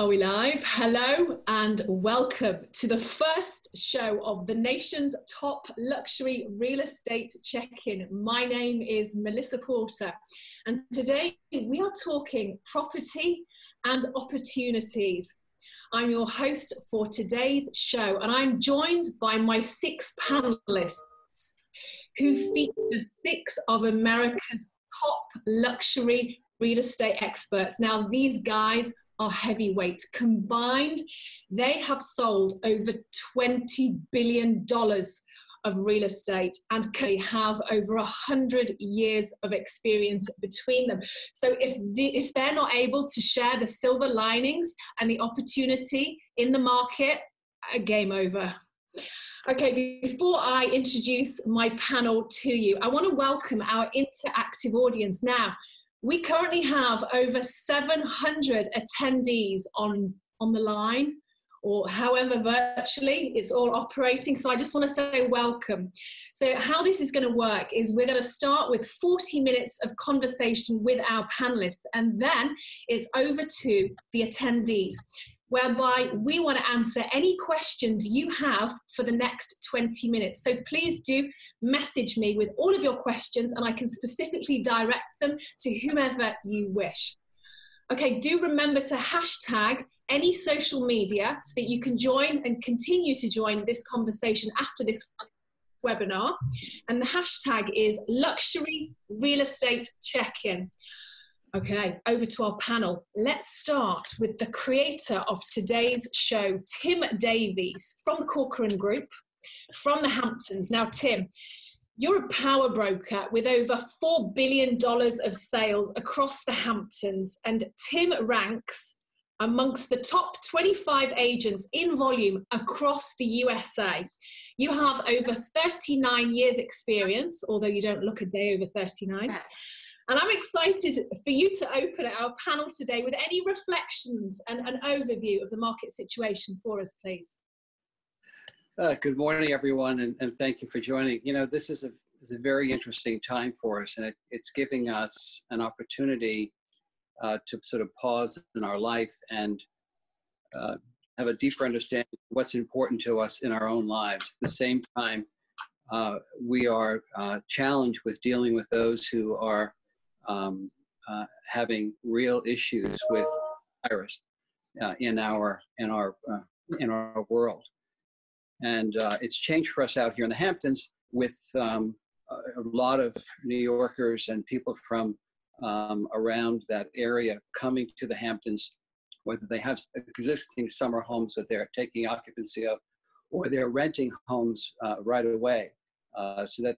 Are we live? Hello and welcome to the first show of the nation's top luxury real estate check-in. My name is Melissa Porter and today we are talking property and opportunities. I'm your host for today's show and I'm joined by my six panellists who feature six of America's top luxury real estate experts. Now these guys are heavyweight. Combined, they have sold over $20 billion of real estate and have over 100 years of experience between them. So if they're not able to share the silver linings and the opportunity in the market, game over. Okay, before I introduce my panel to you, I want to welcome our interactive audience now. We currently have over 700 attendees on the line, or however virtually it's all operating. So I just want to say welcome. So how this is going to work is we're going to start with 40 minutes of conversation with our panelists, and then it's over to the attendees, whereby we want to answer any questions you have for the next 20 minutes. So please do message me with all of your questions and I can specifically direct them to whomever you wish. Okay, do remember to hashtag any social media so that you can join and continue to join this conversation after this webinar. And the hashtag is luxury real estate check-in. Okay, over to our panel. Let's start with the creator of today's show, Tim Davis, from the Corcoran Group, from the Hamptons. Now, Tim, you're a power broker with over $4 billion of sales across the Hamptons, and Tim ranks amongst the top 25 agents in volume across the USA. You have over 39 years experience, although you don't look a day over 39. And I'm excited for you to open our panel today with any reflections and an overview of the market situation for us, please. Good morning, everyone, and thank you for joining. You know, this is a very interesting time for us, and it's giving us an opportunity to sort of pause in our life and have a deeper understanding of what's important to us in our own lives. At the same time, we are challenged with dealing with those who are having real issues with virus in our world, and it's changed for us out here in the Hamptons with a lot of New Yorkers and people from around that area coming to the Hamptons, whether they have existing summer homes that they're taking occupancy of, or they're renting homes right away, so that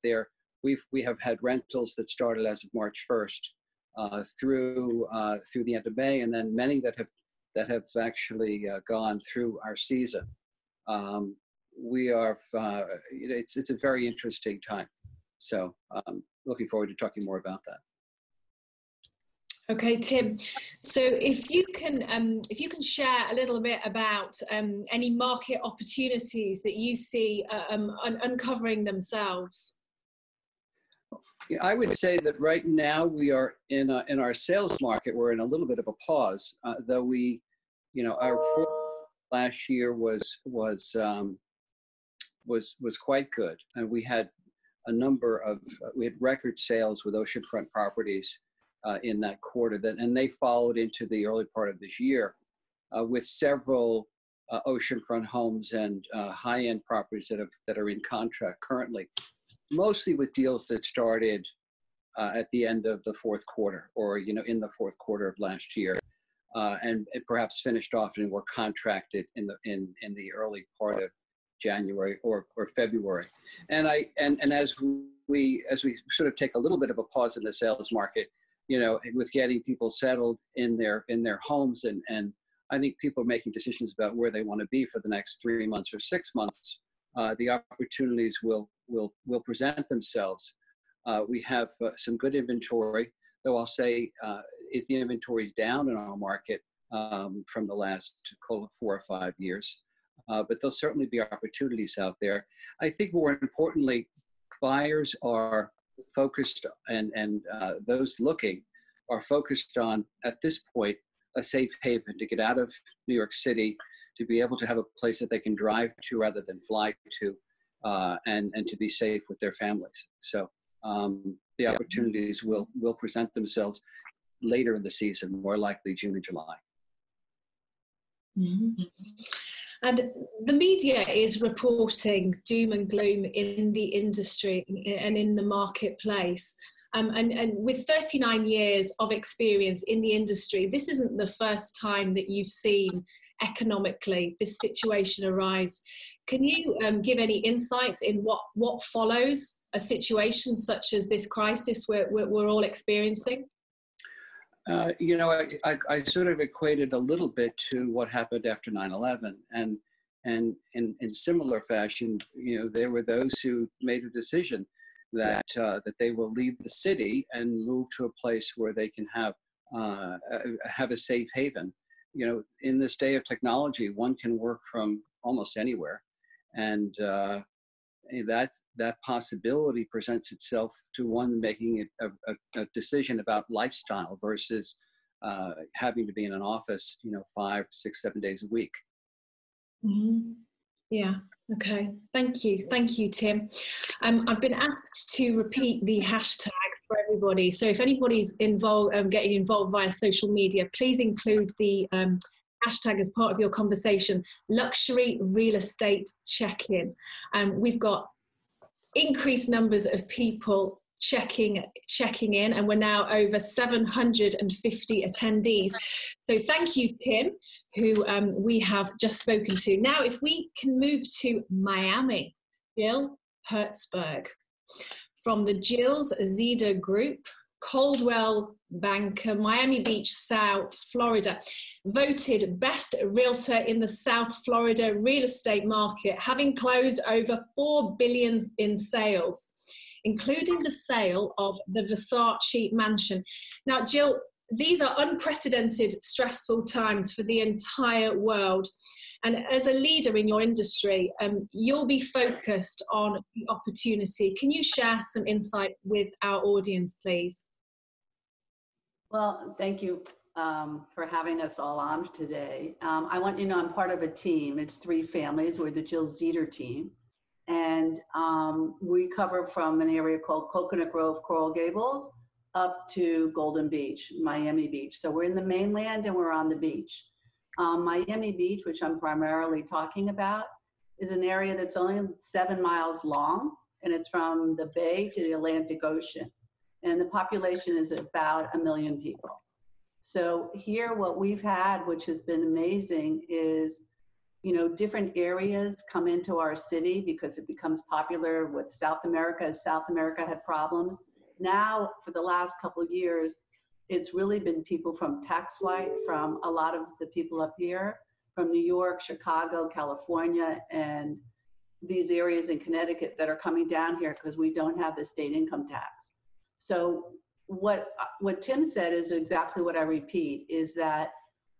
we have had rentals that started as of March 1st through the end of May, and then many that have actually gone through our season. It's a very interesting time. So looking forward to talking more about that. Okay, Tim. So if you can share a little bit about any market opportunities that you see uncovering themselves. I would say that right now we are in our sales market. We're in a little bit of a pause, though we, you know, our last year was quite good, and we had a number of record sales with oceanfront properties in that quarter, and they followed into the early part of this year with several oceanfront homes and high-end properties that are in contract currently. Mostly with deals that started at the end of the fourth quarter, or you know, in the fourth quarter of last year, and perhaps finished off and were contracted in the early part of January or February. And as we sort of take a little bit of a pause in the sales market, you know, with getting people settled in their homes, and I think people are making decisions about where they want to be for the next 3 months or 6 months. The opportunities will present themselves. We have some good inventory, though I'll say the inventory is down in our market from the last 4 or 5 years, but there'll certainly be opportunities out there. I think more importantly, buyers are focused, and those looking are focused on, at this point, a safe haven, to get out of New York City, to be able to have a place that they can drive to rather than fly to, and to be safe with their families. So the opportunities will present themselves later in the season, more likely June or July. Mm-hmm. And the media is reporting doom and gloom in the industry and in the marketplace. And with 39 years of experience in the industry, this isn't the first time that you've seen economically this situation arise. Can you give any insights in what follows a situation such as this crisis we're all experiencing? You know, I sort of equated a little bit to what happened after 9/11, and in similar fashion, you know, there were those who made a decision that that they will leave the city and move to a place where they can have a safe haven. You know, in this day of technology, one can work from almost anywhere, and that possibility presents itself to one making a decision about lifestyle versus having to be in an office, you know, 5, 6, 7 days a week. Mm-hmm. Yeah. Okay. Thank you. Thank you, Tim. I've been asked to repeat the hashtag for everybody. So if anybody's involved, getting involved via social media, please include the hashtag as part of your conversation, luxury real estate check-in. We've got increased numbers of people checking in, and we're now over 750 attendees. So thank you, Tim, who we have just spoken to. Now, if we can move to Miami, Jill Hertzberg from the Jills Zeder Group, Coldwell Banker, Miami Beach, South Florida, voted best realtor in the South Florida real estate market, having closed over $4 billion in sales, including the sale of the Versace mansion. Now, Jill, these are unprecedented, stressful times for the entire world. And as a leader in your industry, you'll be focused on the opportunity. Can you share some insight with our audience, please? Well, thank you for having us all on today. I want you to know I'm part of a team. It's 3 families. We're the Jills Zeder team. And we cover from an area called Coconut Grove, Coral Gables, up to Golden Beach, Miami Beach. So we're in the mainland and we're on the beach. Miami Beach, which I'm primarily talking about, is an area that's only 7 miles long, and it's from the bay to the Atlantic Ocean. And the population is about 1 million people. So here, what we've had, which has been amazing, is, you know, different areas come into our city because it becomes popular with South America, as South America had problems. Now, for the last couple of years, it's really been people from tax flight, from a lot of the people up here, from New York, Chicago, California, and these areas in Connecticut that are coming down here because we don't have the state income tax. So what Tim said is exactly what I repeat, is that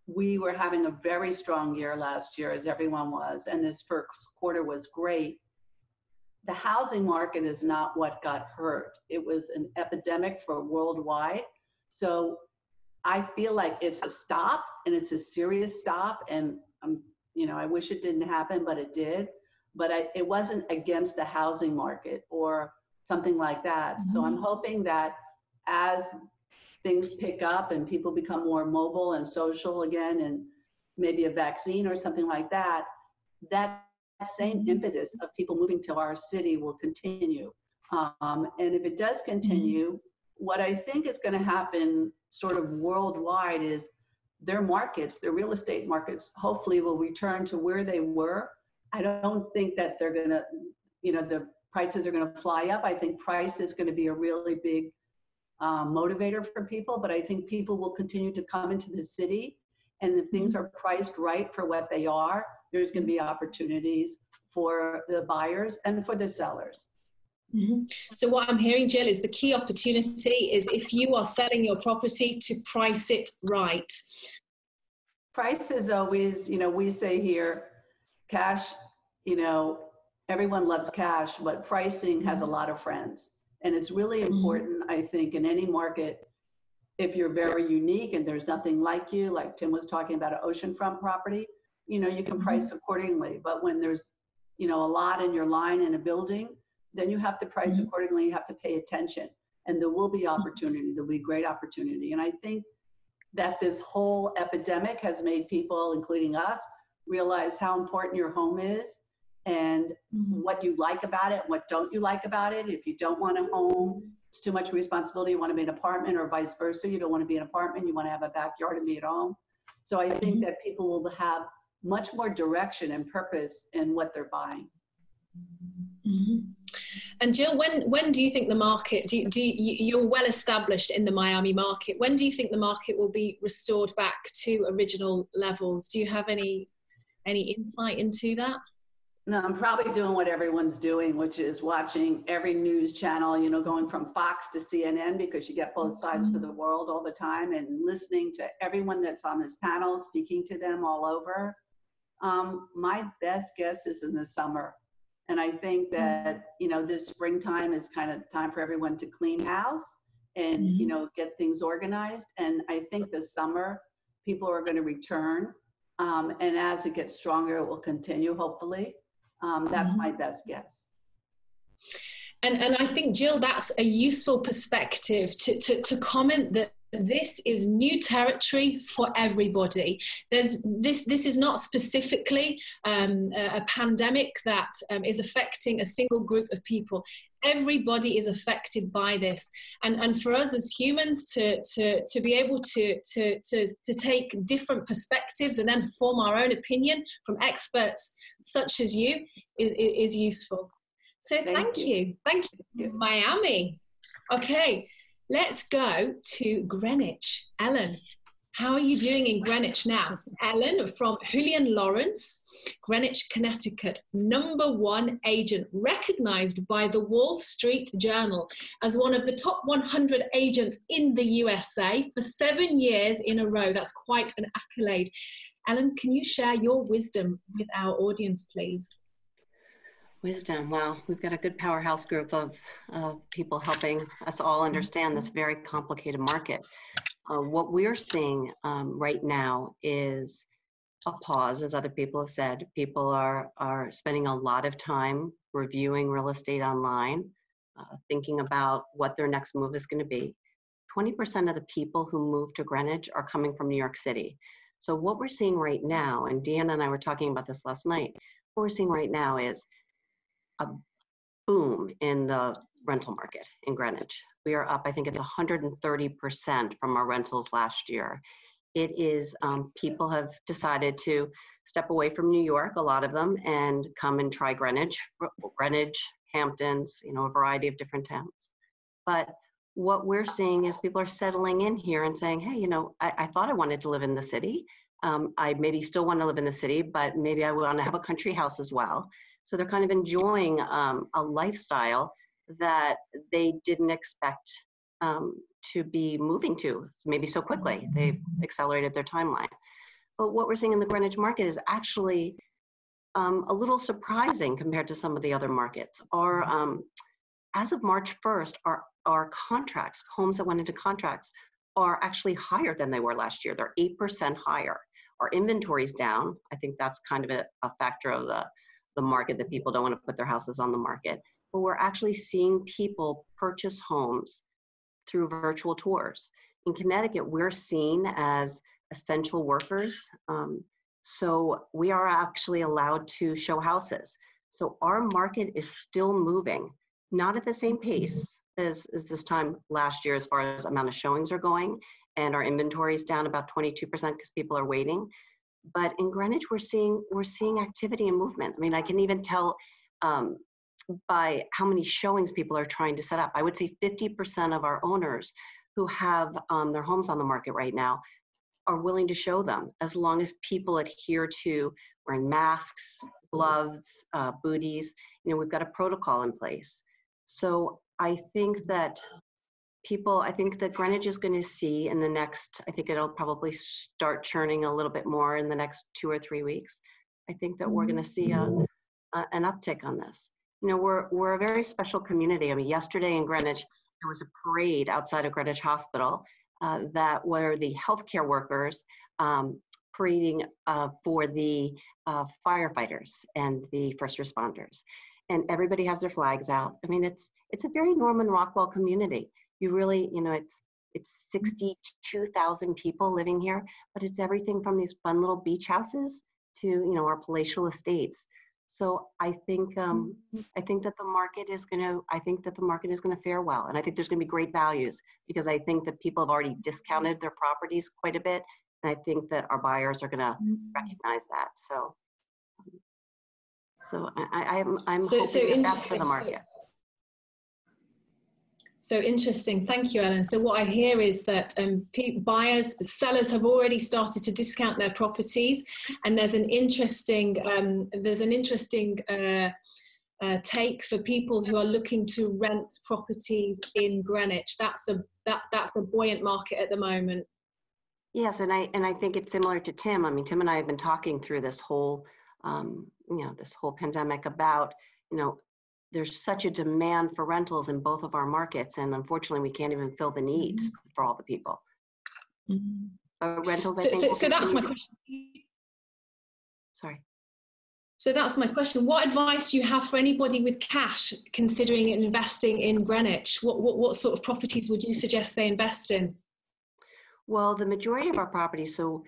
we were having a very strong year last year, as everyone was, and this first quarter was great. The housing market is not what got hurt. It was an epidemic for worldwide. So I feel like it's a stop, and it's a serious stop. And you know, I wish it didn't happen, but it did. But it wasn't against the housing market or something like that. Mm-hmm. So I'm hoping that as things pick up and people become more mobile and social again, and maybe a vaccine or something like that, that same impetus of people moving to our city will continue. And if it does continue, what I think is going to happen sort of worldwide is their markets, their real estate markets, hopefully will return to where they were. I don't think that they're going to, you know, the prices are going to fly up. I think price is going to be a really big motivator for people, but I think people will continue to come into the city, and if things are priced right for what they are, there's going to be opportunities for the buyers and for the sellers. Mm-hmm. So what I'm hearing, Jill, is the key opportunity is if you are selling your property to price it right. Price is always, you know, we say here, cash, you know, everyone loves cash, but pricing has a lot of friends. And it's really important, I think, in any market, if you're very unique and there's nothing like you, like Tim was talking about an oceanfront property, you know, you can price accordingly. But when there's, you know, a lot in your line in a building, then you have to price accordingly. You have to pay attention, and there will be opportunity. There'll be great opportunity. And I think that this whole epidemic has made people, including us, realize how important your home is and what you like about it, what don't you like about it. If you don't want a home, it's too much responsibility. You want to be an apartment, or vice versa. You don't want to be an apartment. You want to have a backyard and be at home. So I think that people will have much more direction and purpose in what they're buying. And Jill, when do you think the market, you're well established in the Miami market, when do you think the market will be restored back to original levels? Do you have any insight into that? No, I'm probably doing what everyone's doing, which is watching every news channel, you know, going from Fox to CNN, because you get both sides of the world all the time, and listening to everyone that's on this panel, speaking to them all over. My best guess is in the summer. And I think that, you know, this springtime is kind of time for everyone to clean house and, you know, get things organized. And I think this summer people are going to return. And as it gets stronger, it will continue, hopefully. That's my best guess. And I think, Jill, that's a useful perspective to comment that this is new territory for everybody. This is not specifically a pandemic that is affecting a single group of people. Everybody is affected by this, and for us as humans to be able to take different perspectives and then form our own opinion from experts such as you is useful. So thank you, Miami. Okay. Let's go to Greenwich. Ellen, how are you doing in Greenwich now? Ellen from Julian Lawrence, Greenwich, Connecticut, #1 agent, recognized by the Wall Street Journal as one of the top 100 agents in the USA for 7 years in a row. That's quite an accolade. Ellen, can you share your wisdom with our audience, please? Wisdom. Wow, we've got a good powerhouse group of people helping us all understand this very complicated market. What we're seeing right now is a pause, as other people have said. People are spending a lot of time reviewing real estate online, thinking about what their next move is going to be. 20% of the people who move to Greenwich are coming from New York City. So what we're seeing right now, and Deanna and I were talking about this last night, what we're seeing right now is a boom in the rental market in Greenwich. We are up, I think it's 130% from our rentals last year. It is, people have decided to step away from New York, a lot of them, and come and try Greenwich, Hamptons, you know, a variety of different towns. But what we're seeing is people are settling in here and saying, hey, you know, I thought I wanted to live in the city. I maybe still want to live in the city, but maybe I want to have a country house as well. So they're kind of enjoying a lifestyle that they didn't expect to be moving to maybe so quickly. They've accelerated their timeline. But what we're seeing in the Greenwich market is actually a little surprising compared to some of the other markets. Our, as of March 1st, our contracts, homes that went into contracts, are actually higher than they were last year. They're 8% higher. Our inventory's down. I think that's kind of a factor of the market, that people don't want to put their houses on the market. But we're actually seeing people purchase homes through virtual tours. In Connecticut, we're seen as essential workers. So we are actually allowed to show houses. So our market is still moving, not at the same pace as this time last year as far as amount of showings are going, and our inventory is down about 22% because people are waiting. But in Greenwich, we're seeing activity and movement. I mean, I can even tell by how many showings people are trying to set up. I would say 50% of our owners who have their homes on the market right now are willing to show them, as long as people adhere to wearing masks, gloves, booties. You know, we've got a protocol in place. So I think that Greenwich is going to see in the next, I think it'll probably start churning a little bit more in the next 2 or 3 weeks. I think that we're going to see an uptick on this. You know, we're a very special community. I mean, yesterday in Greenwich, there was a parade outside of Greenwich Hospital that were the healthcare workers parading for the firefighters and the first responders. And everybody has their flags out. I mean, it's a very Norman Rockwell community. You really, you know, it's 62,000 people living here, but it's everything from these fun little beach houses to, you know, our palatial estates. So I think that the market is going to, fare well. And I think there's going to be great values because I think that people have already discounted their properties quite a bit. And I think that our buyers are going to recognize that. So, I'm hoping that's for the market. So interesting. Thank you, Ellen. So what I hear is that sellers have already started to discount their properties, and there's an interesting take for people who are looking to rent properties in Greenwich. That's a buoyant market at the moment. Yes, and I think it's similar to Tim. I mean, Tim and I have been talking through this whole this whole pandemic about, you know, there's such a demand for rentals in both of our markets, and unfortunately, we can't even fill the needs for all the people. Rentals. So that's my question. Sorry. So that's my question. What advice do you have for anybody with cash considering investing in Greenwich? What sort of properties would you suggest they invest in? Well, the majority of our properties. So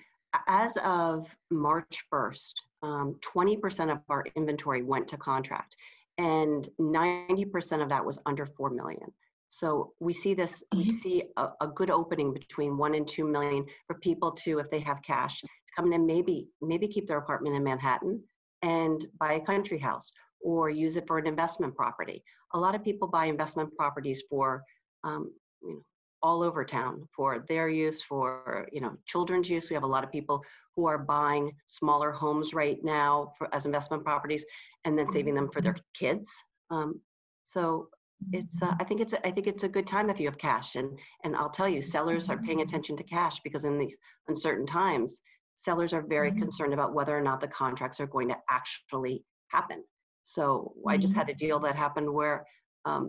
as of March 1st, 20% of our inventory went to contract. And 90% of that was under 4 million. So we see this, we see a good opening between 1 and 2 million for people to, if they have cash, come in and maybe keep their apartment in Manhattan and buy a country house or use it for an investment property. A lot of people buy investment properties for, you know, all over town for their use, for, you know, children's use. We have a lot of people who are buying smaller homes right now for, as investment properties, and then saving them for their kids. So it's I think it's a good time if you have cash. And I'll tell you, sellers are paying attention to cash because in these uncertain times, sellers are very concerned about whether or not the contracts are going to actually happen. So I just had a deal that happened where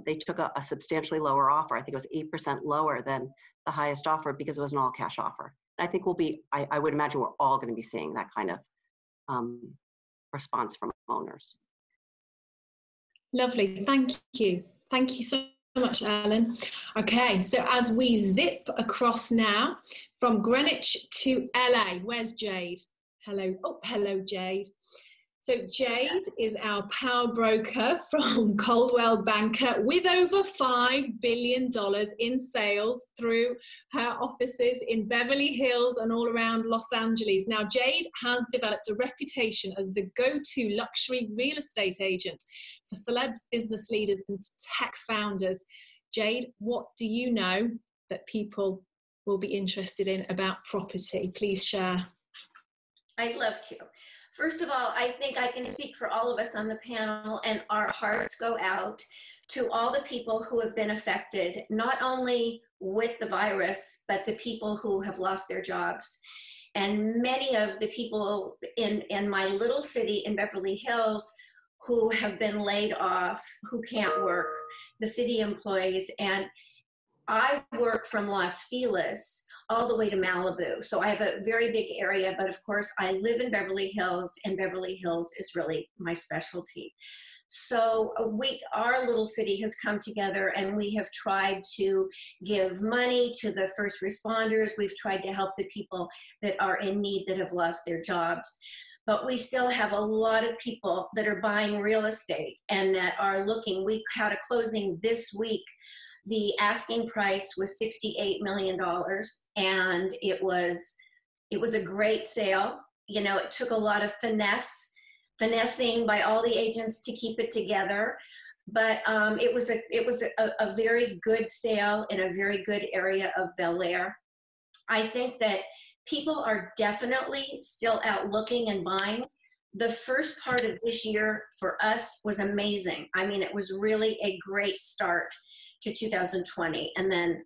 they took a substantially lower offer. I think it was 8% lower than the highest offer because it was an all-cash offer. And I think we'll be, I would imagine we're all going to be seeing that kind of response from owners. Lovely. Thank you. Thank you so much, Ellen. Okay, so as we zip across now from Greenwich to LA, where's Jade? Hello. Oh, hello, Jade. So Jade is our power broker from Coldwell Banker with over $5 billion in sales through her offices in Beverly Hills and all around Los Angeles. Now, Jade has developed a reputation as the go-to luxury real estate agent for celebs, business leaders, and tech founders. Jade, what do you know that people will be interested in about property? Please share. I'd love to. First of all, I think I can speak for all of us on the panel, and our hearts go out to all the people who have been affected, not only with the virus, but the people who have lost their jobs. And many of the people in my little city in Beverly Hills who have been laid off, who can't work, the city employees. And I work from Los Feliz all the way to Malibu. So I have a very big area, but of course I live in Beverly Hills, and Beverly Hills is really my specialty. So our little city has come together, and we have tried to give money to the first responders. We've tried to help the people that are in need that have lost their jobs. But we still have a lot of people that are buying real estate and that are looking. We had a closing this week. The asking price was $68 million, and it was a great sale. You know, it took a lot of finessing by all the agents to keep it together, but it was a very good sale in a very good area of Bel Air. I think that people are definitely still out looking and buying. The first part of this year for us was amazing. I mean, it was really a great start to 2020, and then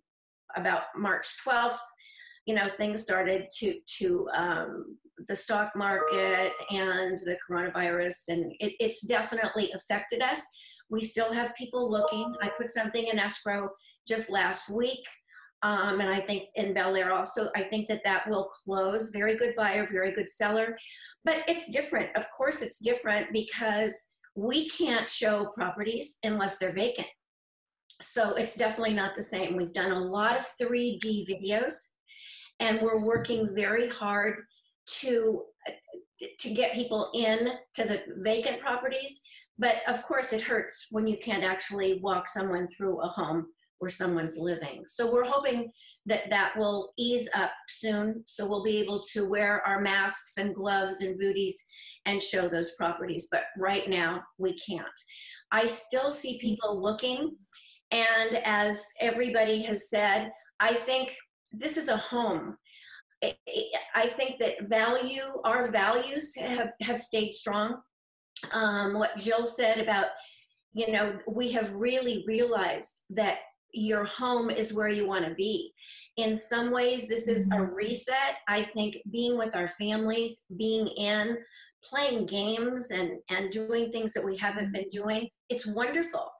about March 12th, you know, things started to the stock market and the coronavirus, and it's definitely affected us. We still have people looking. I put something in escrow just last week. And I think in Bel Air also, I think that that will close. Very good buyer, very good seller. But it's different. Of course it's different, because we can't show properties unless they're vacant. So it's definitely not the same. We've done a lot of 3D videos, and we're working very hard to get people in to the vacant properties. But of course it hurts when you can't actually walk someone through a home where someone's living. So we're hoping that that will ease up soon. So we'll be able to wear our masks and gloves and booties and show those properties. But right now we can't. I still see people looking. And as everybody has said, I think this is a home. I think that value, our values have stayed strong. What Jill said about, you know, we have really realized that your home is where you want to be. In some ways, this is a reset. I think being with our families, being in, playing games and doing things that we haven't been doing, it's wonderful.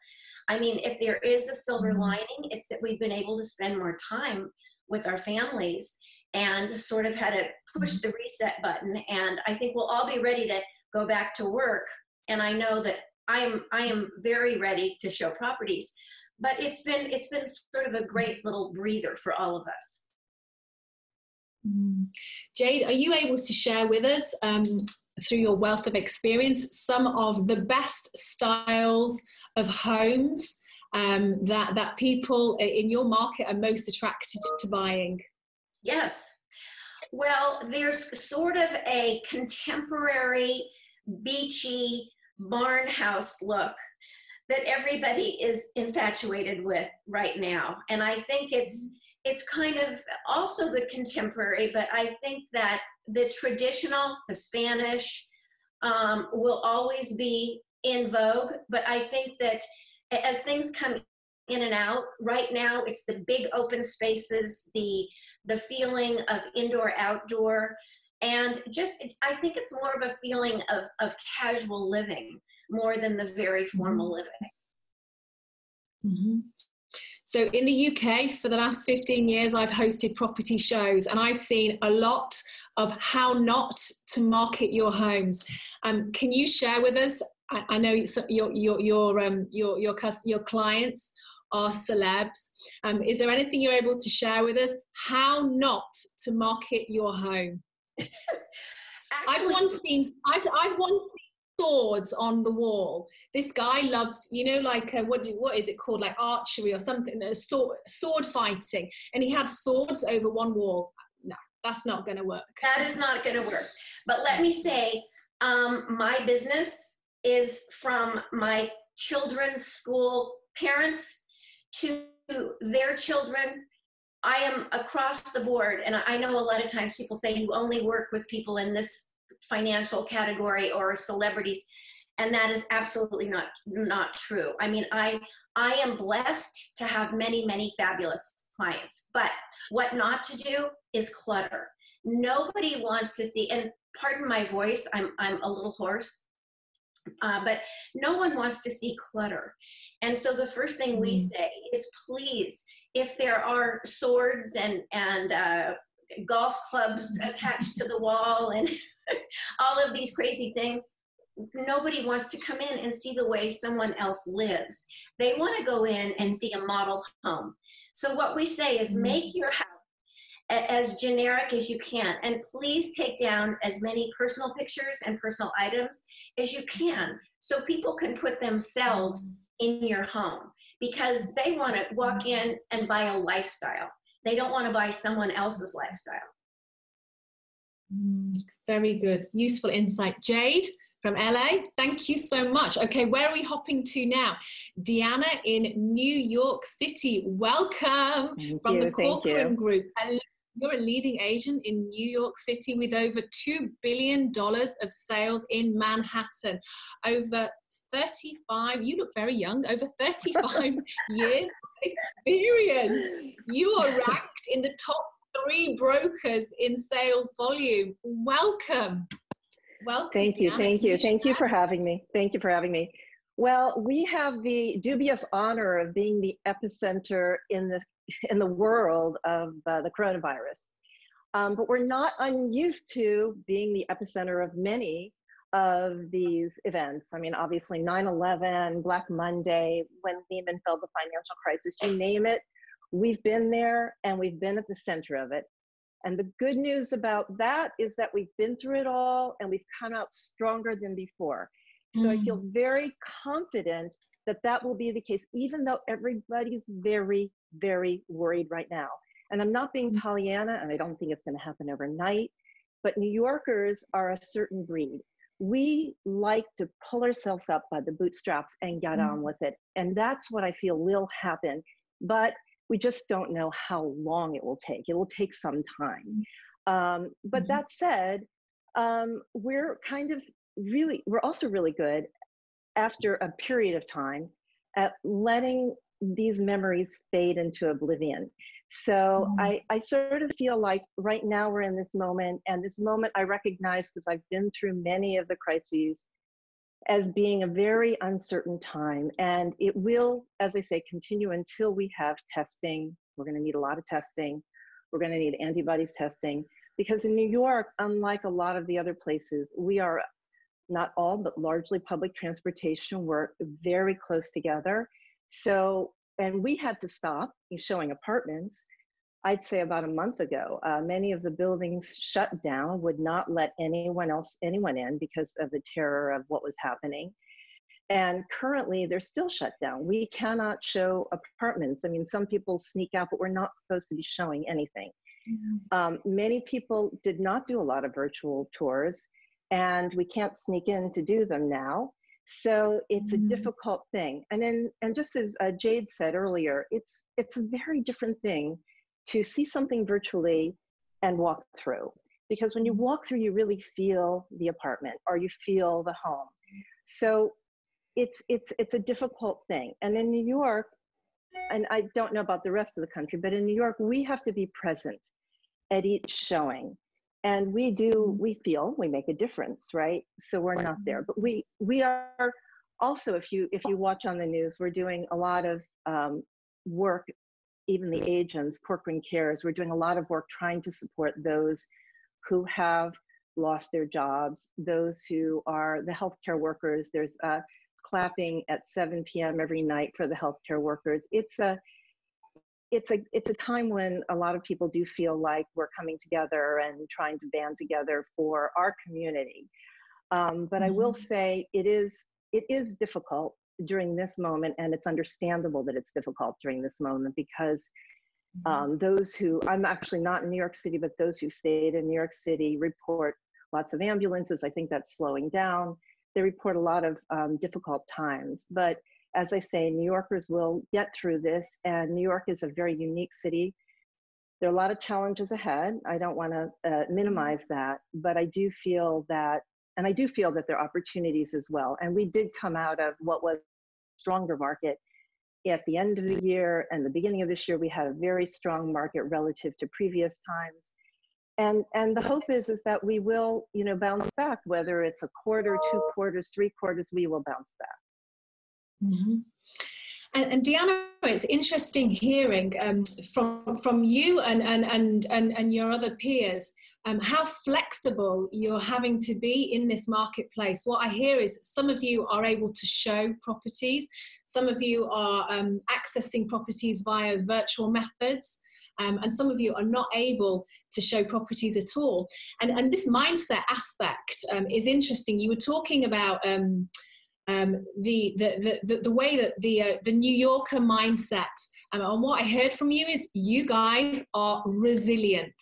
I mean, if there is a silver lining, it's that we've been able to spend more time with our families and sort of had to push the reset button. And I think we'll all be ready to go back to work. And I know that I am very ready to show properties, but it's been sort of a great little breather for all of us. Jade, are you able to share with us through your wealth of experience some of the best styles of homes that people in your market are most attracted to buying? Yes. Well, there's sort of a contemporary, beachy, barn house look that everybody is infatuated with right now. And I think it's kind of also the contemporary, but I think that the traditional, the Spanish, will always be in vogue. But I think that as things come in and out, right now it's the big open spaces, the feeling of indoor, outdoor, and just, I think it's more of a feeling of casual living more than the very formal living. So in the UK, for the last 15 years, I've hosted property shows, and I've seen a lot of how not to market your homes. Can you share with us, I know your clients are celebs. Is there anything you're able to share with us? How not to market your home? Actually, I've once seen swords on the wall. This guy loves, you know, like what is it called, like archery or something, sword fighting, and he had swords over one wall. No, that's not going to work. That is not going to work. But let me say, my business is from my children's school parents to their children. I am across the board, and I know a lot of times people say you only work with people in this financial category or celebrities, and that is absolutely not true. I mean, I am blessed to have many, many fabulous clients, but what not to do is clutter. Nobody wants to see, and pardon my voice, I'm a little hoarse, but no one wants to see clutter. And so the first thing we say is, please, if there are swords and golf clubs attached to the wall and all of these crazy things, nobody wants to come in and see the way someone else lives. They want to go in and see a model home. So what we say is, make your house as generic as you can, and please take down as many personal pictures and personal items as you can, so people can put themselves in your home, because they want to walk in and buy a lifestyle. They don't want to buy someone else's lifestyle. Very good. Useful insight. Jade from LA, thank you so much. Okay, where are we hopping to now? Deanna in New York City. Welcome from the Corcoran Group. You're a leading agent in New York City with over $2 billion of sales in Manhattan. Over 35, you look very young, over 35 years of experience. You are ranked in the top 3 brokers in sales volume. Welcome. Welcome. Thank you, Deanna. Thank you. Thank you for having me. Thank you for having me. Well, we have the dubious honor of being the epicenter in the in the world of the coronavirus. But we're not unused to being the epicenter of many of these events. I mean, obviously 9/11, Black Monday, when Lehman fell, the financial crisis, you name it, we've been there and we've been at the center of it. And the good news about that is that we've been through it all and we've come out stronger than before. So I feel very confident that that will be the case, even though everybody's very, very worried right now. And I'm not being Pollyanna, and I don't think it's going to happen overnight, but New Yorkers are a certain breed. We like to pull ourselves up by the bootstraps and get on with it. And that's what I feel will happen. But we just don't know how long it will take. It will take some time. But that said, we're kind of really, we're also really good after a period of time at letting these memories fade into oblivion. So I sort of feel like right now we're in this moment, and this moment I recognize, because I've been through many of the crises, as being a very uncertain time. And it will, as I say, continue until we have testing. We're going to need a lot of testing. We're going to need antibodies testing, because in New York, unlike a lot of the other places, we are not all, but largely public transportation. We're very close together. So, and we had to stop showing apartments, I'd say about a month ago. Many of the buildings shut down, would not let anyone in because of the terror of what was happening. And currently they're still shut down. We cannot show apartments. I mean, some people sneak out, but we're not supposed to be showing anything. Many people did not do a lot of virtual tours, and we can't sneak in to do them now. So it's a difficult thing. And then, and just as Jade said earlier, it's a very different thing to see something virtually and walk through. Because when you walk through, you really feel the apartment or you feel the home. So it's a difficult thing. And in New York, and I don't know about the rest of the country, but in New York, we have to be present at each showing. And we do, we feel, we make a difference, right? So we're not there, but we are also, if you watch on the news, we're doing a lot of work, even the agents, Corcoran Cares, we're doing a lot of work trying to support those who have lost their jobs, those who are the healthcare workers. There's clapping at 7 p.m. every night for the healthcare workers. It's a time when a lot of people do feel like we're coming together and trying to band together for our community. But I will say it is difficult during this moment, and it's understandable that it's difficult during this moment, because those who, I'm actually not in New York City, but those who stayed in New York City report lots of ambulances. I think that's slowing down. They report a lot of difficult times. But as I say, New Yorkers will get through this, and New York is a very unique city. There are a lot of challenges ahead. I don't want to minimize that, but I do feel that, and I do feel that there are opportunities as well. And we did come out of what was a stronger market at the end of the year, and the beginning of this year, we had a very strong market relative to previous times. And the hope is that we will, you know, bounce back, whether it's a quarter, 2 quarters, 3 quarters, we will bounce back. And Deanna, it's interesting hearing from you and your other peers how flexible you're having to be in this marketplace. What I hear is some of you are able to show properties, some of you are accessing properties via virtual methods, and some of you are not able to show properties at all. And this mindset aspect is interesting. You were talking about the way that the New Yorker mindset, and what I heard from you is you guys are resilient.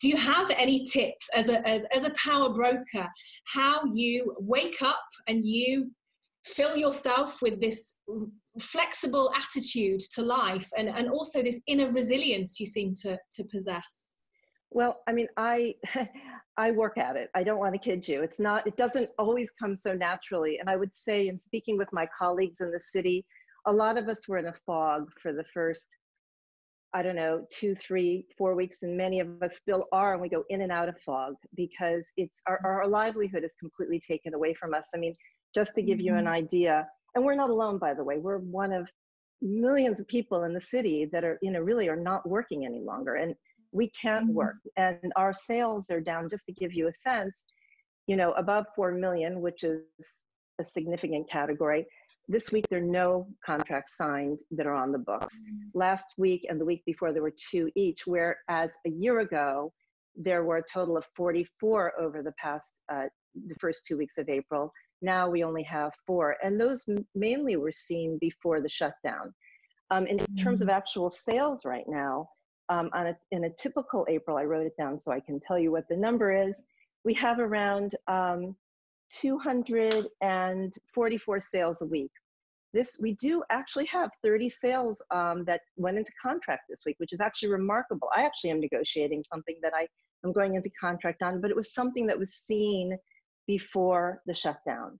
Do you have any tips as a power broker, how you wake up and you fill yourself with this flexible attitude to life, and also this inner resilience you seem to possess? Well, I mean, I work at it. I don't want to kid you. It's not, it doesn't always come so naturally. And I would say, in speaking with my colleagues in the city, a lot of us were in a fog for the first, I don't know, 2, 3, 4 weeks. And many of us still are. And we go in and out of fog because it's our livelihood is completely taken away from us. I mean, just to give you an idea, and we're not alone, by the way, we're one of millions of people in the city that are, really are not working any longer, and we can't work. And our sales are down, just to give you a sense, above 4 million, which is a significant category. This week, there are no contracts signed that are on the books. Last week and the week before, there were 2 each, whereas a year ago, there were a total of 44 over the past, the first 2 weeks of April. Now we only have 4, and those mainly were seen before the shutdown. In terms of actual sales right now, in a typical April, I wrote it down so I can tell you what the number is. We have around 244 sales a week. We do actually have 30 sales that went into contract this week, which is actually remarkable. I actually am negotiating something that I am going into contract on, but it was something that was seen before the shutdown.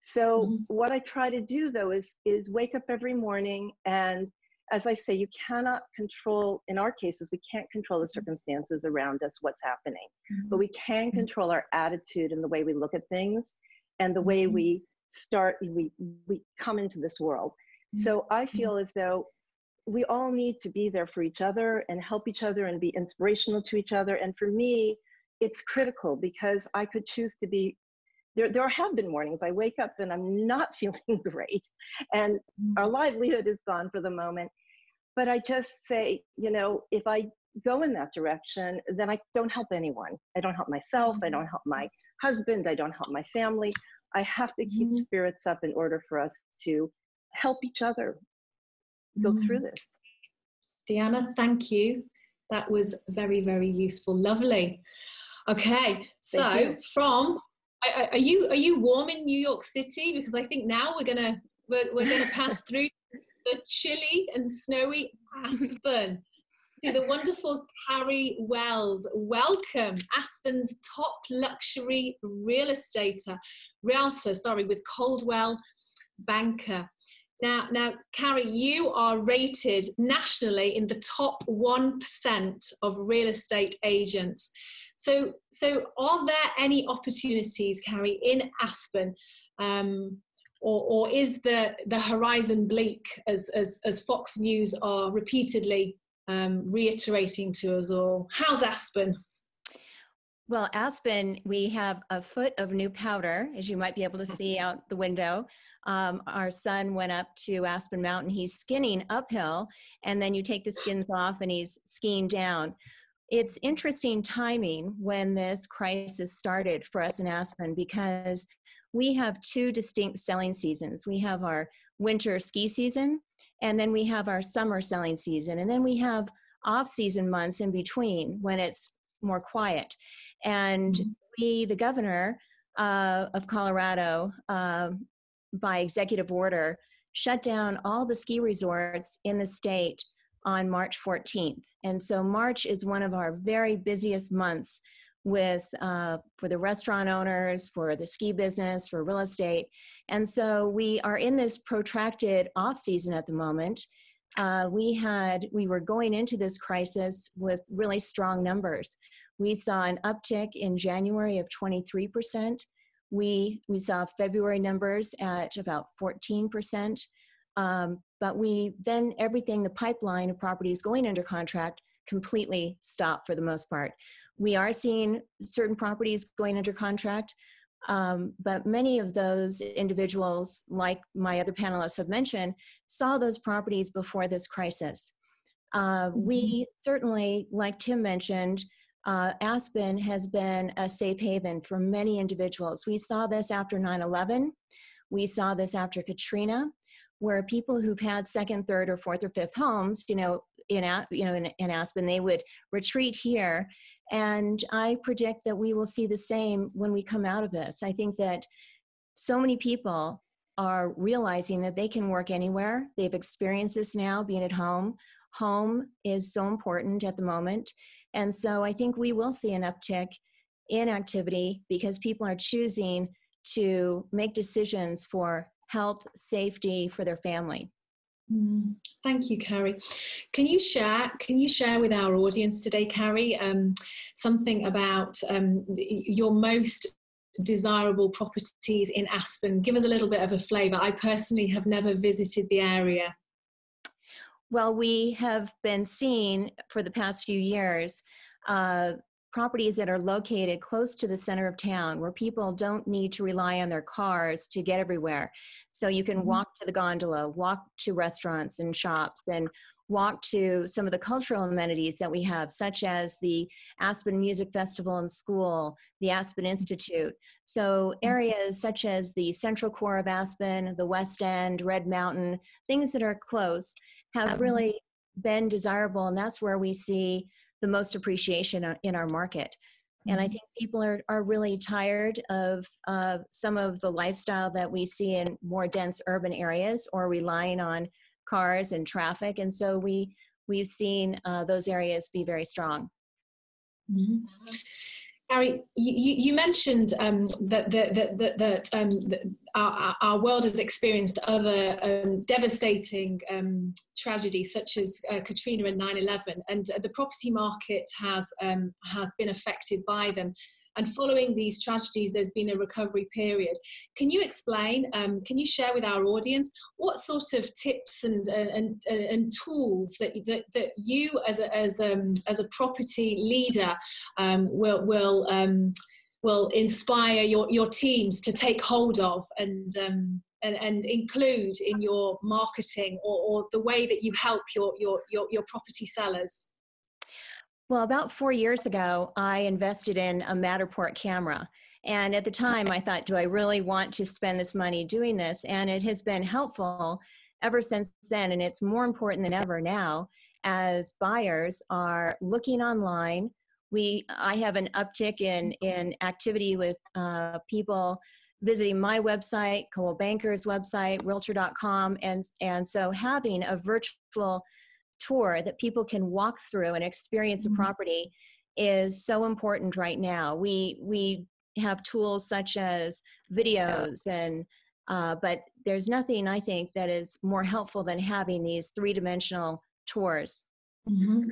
So what I try to do, though, is wake up every morning, and as I say, you cannot control, in our cases, we can't control the circumstances around us, what's happening, but we can control our attitude and the way we look at things and the way we start, we come into this world. So I feel as though we all need to be there for each other and help each other and be inspirational to each other. And for me, it's critical, because I could choose to be, there have been mornings I wake up and I'm not feeling great, and our livelihood is gone for the moment. But I just say, if I go in that direction, then I don't help anyone. I don't help myself. I don't help my husband. I don't help my family. I have to keep spirits up in order for us to help each other go through this. Deanna, thank you. That was very, very useful. Lovely. Okay, so from... Are you warm in New York City? Because I think now we're gonna pass through the chilly and snowy Aspen to the wonderful Carrie Wells. Welcome, Aspen's top luxury realtor, with Coldwell Banker. Now, Carrie, you are rated nationally in the top 1% of real estate agents. So are there any opportunities, Carrie, in Aspen, or is the horizon bleak, as Fox News are repeatedly reiterating to us all? How's Aspen? Well, Aspen, we have a foot of new powder, as you might be able to see out the window. Our son went up to Aspen Mountain. He's skinning uphill, and then you take the skins off and he's skiing down. It's interesting timing when this crisis started for us in Aspen, because we have 2 distinct selling seasons. We have our winter ski season, and then we have our summer selling season. And then we have off-season months in between when it's more quiet. And we, the governor of Colorado, by executive order, shut down all the ski resorts in the state on March 14th. And so March is one of our very busiest months with for the restaurant owners, for the ski business, for real estate. And so we are in this protracted off season at the moment. We were going into this crisis with really strong numbers. We saw an uptick in January of 23%. We saw February numbers at about 14%. But the pipeline of properties going under contract completely stopped for the most part. We are seeing certain properties going under contract, but many of those individuals, like my other panelists have mentioned, saw those properties before this crisis. We certainly, like Tim mentioned, Aspen has been a safe haven for many individuals. We saw this after 9/11. We saw this after Katrina, where people who've had second, third, or fourth, or fifth homes, in Aspen, they would retreat here. And I predict that we will see the same when we come out of this. I think that so many people are realizing that they can work anywhere. They've experienced this now, being at home. Home is so important at the moment. And so I think we will see an uptick in activity, because people are choosing to make decisions for health, safety for their family. Thank you, Carrie. Can you share with our audience today, Carrie, something about your most desirable properties in Aspen? Give us a little bit of a flavor. I personally have never visited the area. Well, we have been seeing for the past few years properties that are located close to the center of town where people don't need to rely on their cars to get everywhere. So you can walk to the gondola, walk to restaurants and shops, and walk to some of the cultural amenities that we have, such as the Aspen Music Festival and School, the Aspen Institute. So areas such as the central core of Aspen, the West End, Red Mountain, things that are close have really been desirable, and that's where we see the most appreciation in our market. And I think people are really tired of some of the lifestyle that we see in more dense urban areas or relying on cars and traffic. And so we've seen those areas be very strong. Mm-hmm. Carrie, you mentioned that our world has experienced other devastating tragedies such as Katrina and 9/11, and the property market has been affected by them. And following these tragedies, there's been a recovery period. Can you explain, can you share with our audience what sort of tips and tools that you as a property leader will inspire your teams to take hold of and include in your marketing or the way that you help your property sellers? Well, about 4 years ago, I invested in a Matterport camera. And at the time, I thought, do I really want to spend this money doing this? And it has been helpful ever since then. And it's more important than ever now as buyers are looking online. I have an uptick in activity with people visiting my website, Coldwell Banker's website, Realtor.com. And so having a virtual tour that people can walk through and experience a property is so important right now. We have tools such as videos, and but there's nothing I think that is more helpful than having these three-dimensional tours. Mm-hmm.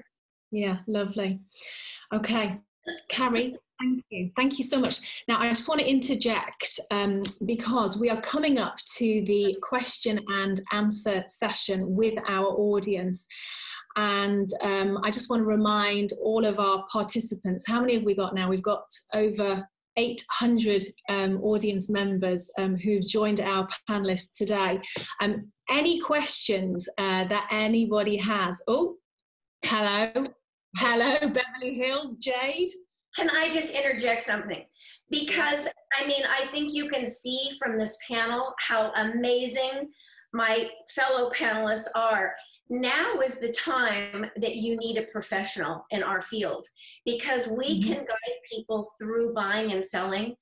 Yeah, lovely. Okay, Carrie. Thank you. Thank you so much. Now, I just want to interject because we are coming up to the question and answer session with our audience. And I just want to remind all of our participants, how many have we got now? We've got over 800 audience members who've joined our panelists today. Any questions that anybody has? Oh, hello. Hello, Beverly Hills, Jade. Can I just interject something? Because, I mean, I think you can see from this panel how amazing my fellow panelists are. Now is the time that you need a professional in our field, because we can guide people through buying and selling.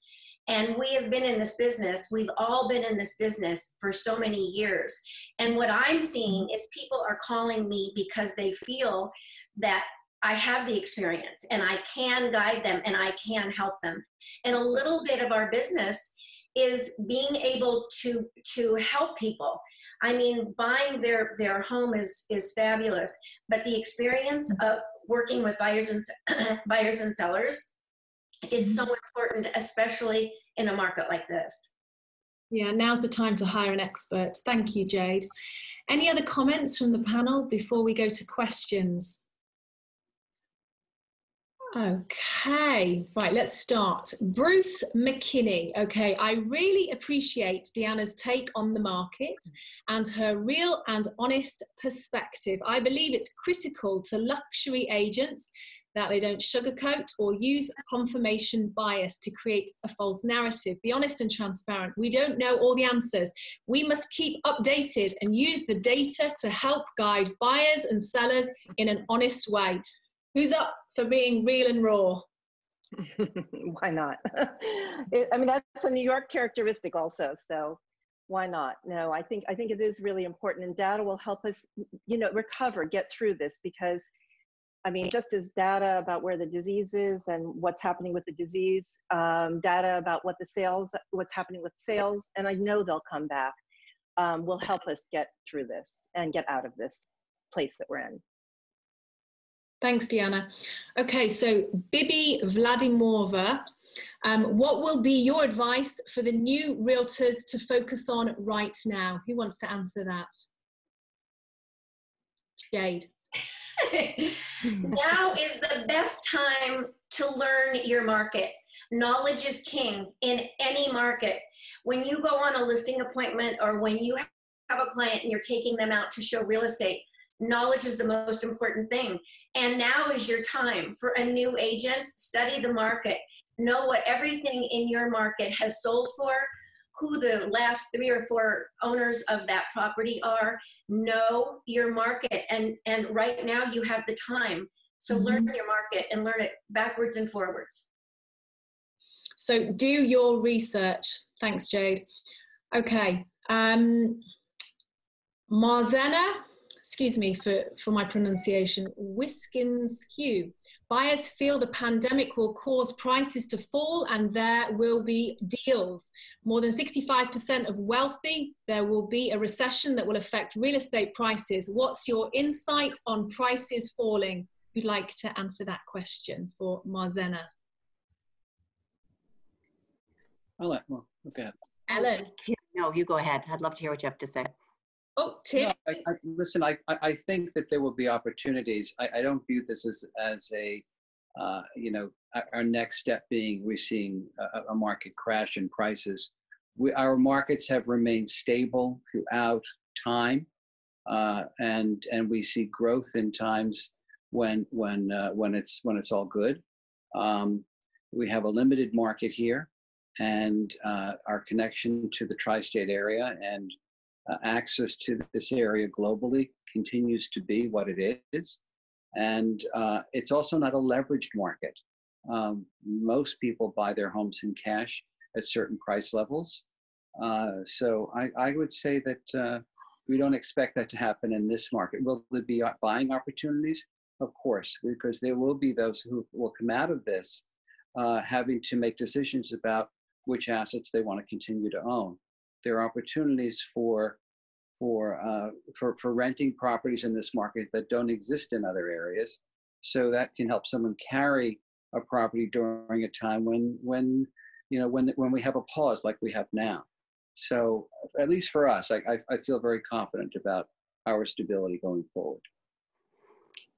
And we have been in this business, we've all been in this business for so many years. And what I'm seeing is people are calling me because they feel that I have the experience and I can guide them and I can help them. And a little bit of our business is being able to help people. I mean, buying their home is fabulous, but the experience of working with buyers and sellers is so important, especially in a market like this. Yeah, now's the time to hire an expert. Thank you, Jade. Any other comments from the panel before we go to questions? Okay, right, let's start. Bruce McKinney. Okay, I really appreciate Deanna's take on the market and her real and honest perspective. I believe it's critical to luxury agents that they don't sugarcoat or use confirmation bias to create a false narrative. Be honest and transparent. We don't know all the answers. We must keep updated and use the data to help guide buyers and sellers in an honest way. Who's up for being real and raw? Why not? I mean, that's a New York characteristic also, so why not? No, I think it is really important, and data will help us, you know, recover, get through this, because, I mean, just as data about where the disease is and what's happening with the disease, data about what the sales, what's happening with sales, and I know they'll come back, will help us get through this and get out of this place that we're in. Thanks, Deanna. Okay, so Bibi Vladimorva, what will be your advice for the new realtors to focus on right now? Who wants to answer that? Jade. Now is the best time to learn your market. Knowledge is king in any market. When you go on a listing appointment or when you have a client and you're taking them out to show real estate, knowledge is the most important thing. And now is your time for a new agent. Study the market. Know what everything in your market has sold for, who the last 3 or 4 owners of that property are. Know your market. And right now you have the time. So learn your market and learn it backwards and forwards. So do your research. Thanks, Jade. Okay. Marzena, excuse me for my pronunciation, Wiskinskiw. Buyers feel the pandemic will cause prices to fall and there will be deals. More than 65% of wealthy, there will be a recession that will affect real estate prices. What's your insight on prices falling? Who'd like to answer that question for Marzena? I'll let Mo, look at it. Ellen. No, you go ahead. I'd love to hear what you have to say. Oh, Tim. No, listen, I think that there will be opportunities. I don't view this as a, you know, our next step being we're seeing a market crash in prices. Our markets have remained stable throughout time, and we see growth in times when it's all good. We have a limited market here, and our connection to the tri-state area and access to this area globally continues to be what it is. And it's also not a leveraged market. Most people buy their homes in cash at certain price levels. So I would say that we don't expect that to happen in this market. Will there be buying opportunities? Of course, because there will be those who will come out of this having to make decisions about which assets they want to continue to own. There are opportunities for renting properties in this market that don't exist in other areas. So that can help someone carry a property during a time when we have a pause like we have now. So at least for us, I feel very confident about our stability going forward.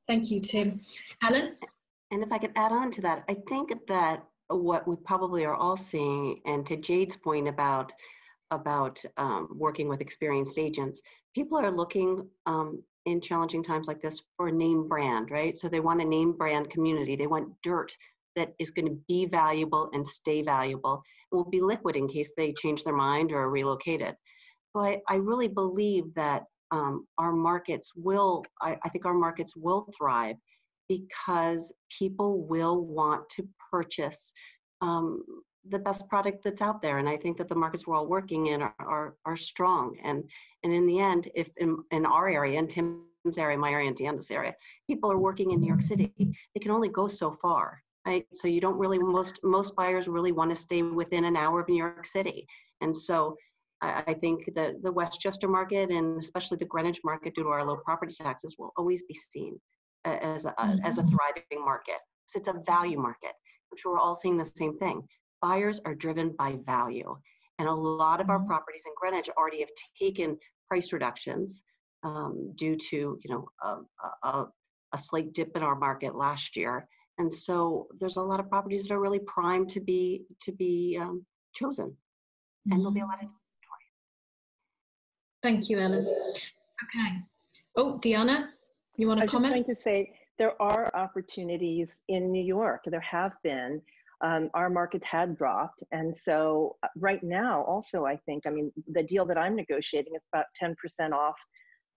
Thank you, Tim. Ellen? And if I could add on to that, I think that what we probably are all seeing, and to Jade's point about working with experienced agents, people are looking in challenging times like this for a name brand, right? So they want a name brand community. They want dirt that is going to be valuable and stay valuable and will be liquid in case they change their mind or are relocated. So I really believe that our markets will, I think our markets will thrive because people will want to purchase the best product that's out there. And I think that the markets we're all working in are strong. And in the end, if in our area, in Tim's area, my area, and Deanna's area, people are working in New York City. They can only go so far, right? So you don't really, most buyers really want to stay within an hour of New York City. And so I think that the Westchester market and especially the Greenwich market, due to our low property taxes, will always be seen as a thriving market. So it's a value market. I'm sure we're all seeing the same thing. Buyers are driven by value. And a lot of our properties in Greenwich already have taken price reductions due to, you know, a slight dip in our market last year. And so there's a lot of properties that are really primed to be chosen. And there'll be a lot of inventory. Thank you, Ellen. Okay. Oh, Deanna, you want to comment? I was just going to say there are opportunities in New York. There have been. Our market had dropped. And so right now also, I think, I mean, the deal that I'm negotiating is about 10% off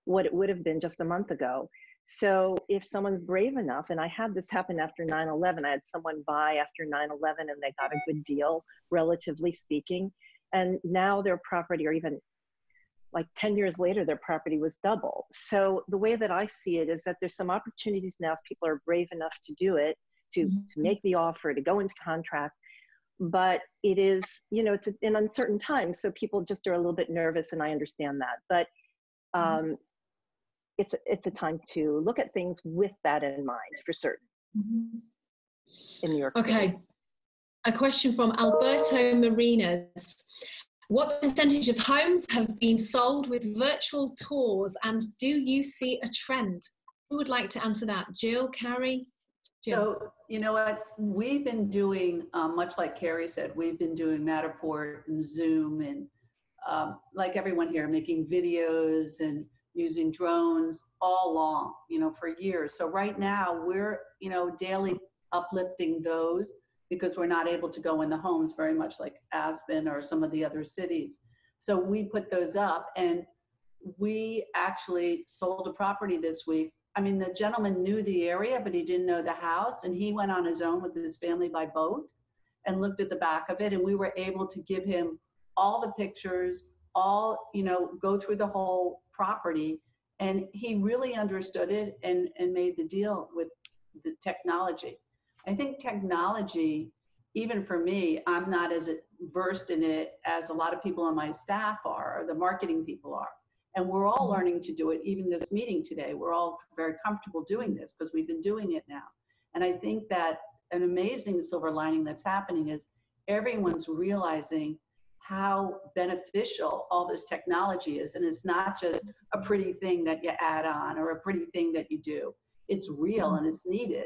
what it would have been just a month ago. So if someone's brave enough, and I had this happen after 9/11, I had someone buy after 9/11 and they got a good deal, relatively speaking. And now their property, or even like 10 years later, their property was double. So the way that I see it is that there's some opportunities now if people are brave enough to do it, to make the offer, to go into contract. But it is, you know, it's an uncertain time. So people just are a little bit nervous, and I understand that. But it's a time to look at things with that in mind, for certain, in New York. Okay. City. A question from Alberto Marinas. What percentage of homes have been sold with virtual tours, and do you see a trend? Who would like to answer that? Jill, Carrie? Jill. So, you know what, we've been doing, much like Carrie said, we've been doing Matterport and Zoom and like everyone here, making videos and using drones all along, you know, for years. So right now we're, you know, daily uplifting those because we're not able to go in the homes very much like Aspen or some of the other cities. So we put those up and we actually sold a property this week. I mean, the gentleman knew the area, but he didn't know the house, and he went on his own with his family by boat and looked at the back of it, and we were able to give him all the pictures, all, you know, go through the whole property, and he really understood it and made the deal with the technology. I think technology, even for me, I'm not as versed in it as a lot of people on my staff are, or the marketing people are. And we're all learning to do it. Even this meeting today, we're all very comfortable doing this because we've been doing it now. And I think that an amazing silver lining that's happening is everyone's realizing how beneficial all this technology is. And it's not just a pretty thing that you add on or a pretty thing that you do. It's real and it's needed.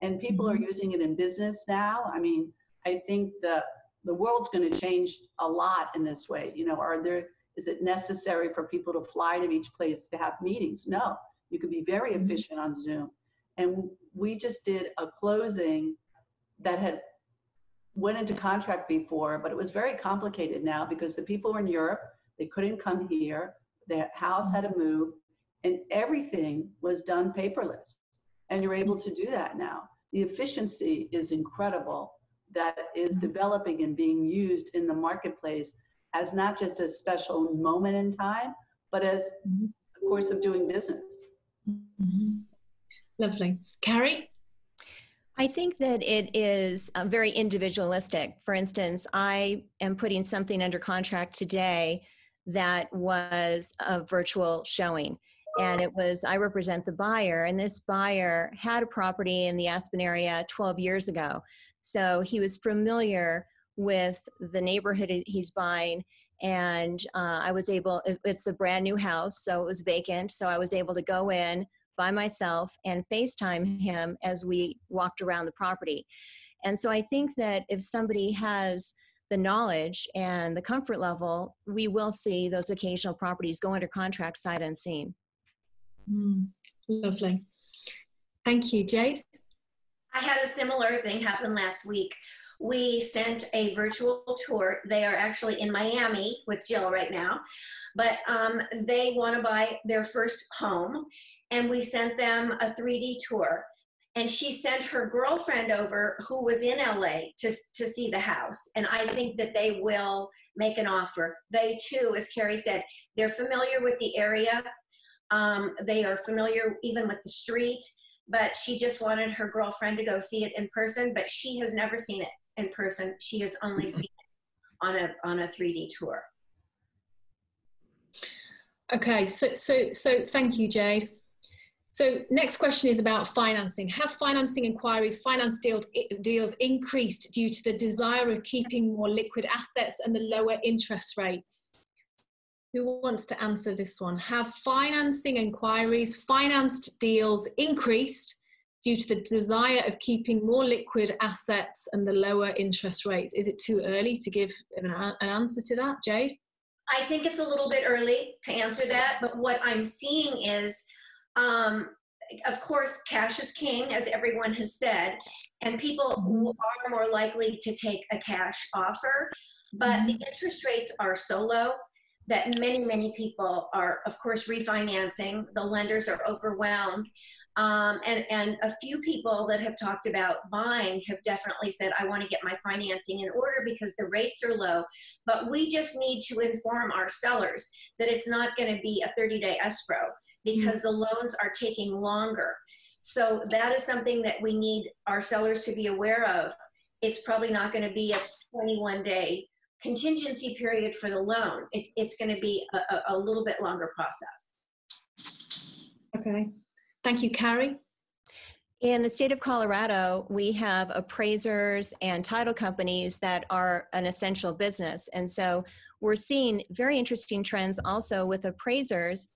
And people are using it in business now. I mean, I think the world's going to change a lot in this way. You know, is it necessary for people to fly to each place to have meetings? No, you could be very efficient on Zoom. And we just did a closing that had went into contract before, but it was very complicated now because the people were in Europe, they couldn't come here, the house had to move, and everything was done paperless. And you're able to do that now. The efficiency is incredible that is developing and being used in the marketplace as not just a special moment in time, but as a course of doing business. Lovely. Carrie? I think that it is very individualistic. For instance, I am putting something under contract today that was a virtual showing. And it was, I represent the buyer, and this buyer had a property in the Aspen area 12 years ago. So he was familiar with the neighborhood he's buying, and I was able, it's a brand new house, so it was vacant, so I was able to go in by myself and FaceTime him as we walked around the property. And so I think that if somebody has the knowledge and the comfort level, we will see those occasional properties go under contract sight unseen. Lovely. Thank you. Jade? I had a similar thing happen last week. We sent a virtual tour. They are actually in Miami with Jill right now, but they want to buy their first home, and we sent them a 3D tour. And she sent her girlfriend over who was in LA to see the house. And I think that they will make an offer. They too, as Carrie said, they're familiar with the area. They are familiar even with the street, but she just wanted her girlfriend to go see it in person, but she has never seen it in person. She has only seen it on a 3D tour. Okay, so thank you, Jade. So next question is about financing. Have financing inquiries, finance deals increased due to the desire of keeping more liquid assets and the lower interest rates? Who wants to answer this one? Have financing inquiries, financed deals increased due to the desire of keeping more liquid assets and the lower interest rates? Is it too early to give an answer to that, Jade? I think it's a little bit early to answer that, but what I'm seeing is, of course, cash is king, as everyone has said, and people are more likely to take a cash offer, but the interest rates are so low that many, many people are, of course, refinancing. The lenders are overwhelmed. And a few people that have talked about buying have definitely said, I want to get my financing in order because the rates are low. But we just need to inform our sellers that it's not going to be a 30-day escrow because the loans are taking longer. So that is something that we need our sellers to be aware of. It's probably not going to be a 21-day contingency period for the loan. It's going to be a little bit longer process. Okay. Thank you. Carrie? In the state of Colorado, we have appraisers and title companies that are an essential business. And so we're seeing very interesting trends also with appraisers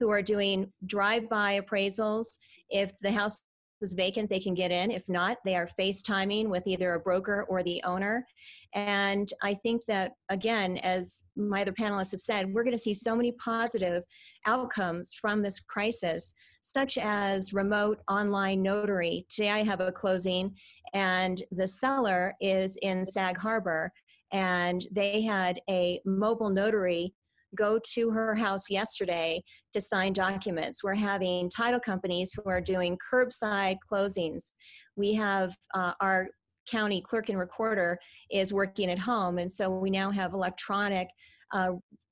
who are doing drive-by appraisals If the house is vacant, they can get in. If not, they are FaceTiming with either a broker or the owner. And I think that, again, as my other panelists have said, we're going to see so many positive outcomes from this crisis, such as remote online notary. Today I have a closing and the seller is in Sag Harbor, and they had a mobile notary go to her house yesterday to sign documents. We're having title companies who are doing curbside closings. We have our county clerk and recorder is working at home, and so we now have electronic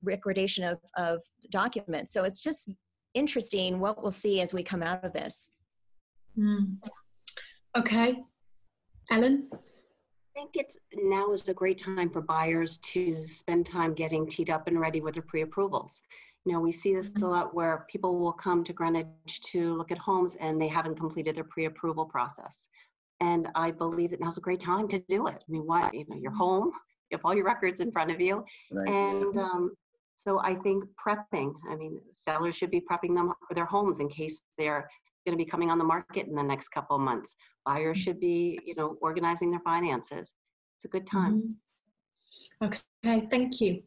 recordation of documents. So it's just interesting what we'll see as we come out of this. Mm. Okay, Ellen? I think it's now is a great time for buyers to spend time getting teed up and ready with their pre-approvals. You know, we see this a lot where people will come to Greenwich to look at homes and they haven't completed their pre-approval process. And I believe that now's a great time to do it. I mean, why, you know, you're home, you have all your records in front of you. Right. And so I think prepping, I mean, sellers should be prepping them for their homes in case they're going to be coming on the market in the next couple of months. Buyers should be, you know, organizing their finances. It's a good time. Okay, thank you.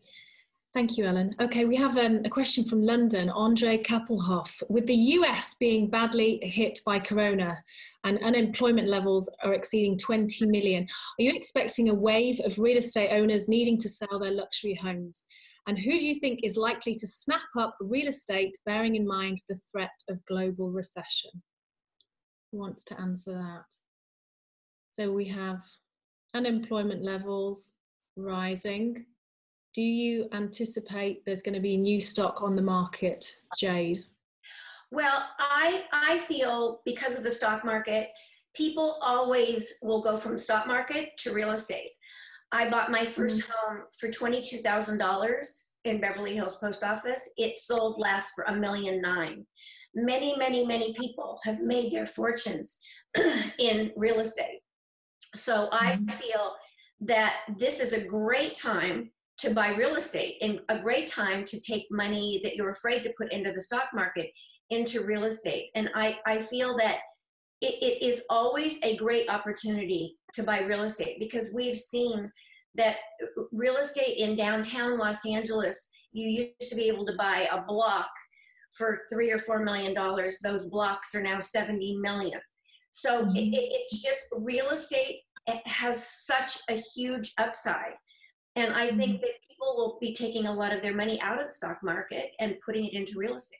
Thank you, Ellen. Okay, we have a question from London, Andre Kappelhoff. With the US being badly hit by Corona and unemployment levels are exceeding 20 million, are you expecting a wave of real estate owners needing to sell their luxury homes? And who do you think is likely to snap up real estate, bearing in mind the threat of global recession? Who wants to answer that? So we have unemployment levels rising. Do you anticipate there's going to be new stock on the market, Jade? Well, I feel because of the stock market, people always will go from stock market to real estate. I bought my first home for $22,000 in Beverly Hills post office. It sold last for $1.9 million. Many, many, many people have made their fortunes in real estate. So I feel that this is a great time to buy real estate and a great time to take money that you're afraid to put into the stock market into real estate. And I feel that it is always a great opportunity to buy real estate because we've seen that real estate in downtown Los Angeles, you used to be able to buy a block for $3 or $4 million. Those blocks are now 70 million. So it's just real estate, it has such a huge upside. And I think that people will be taking a lot of their money out of the stock market and putting it into real estate.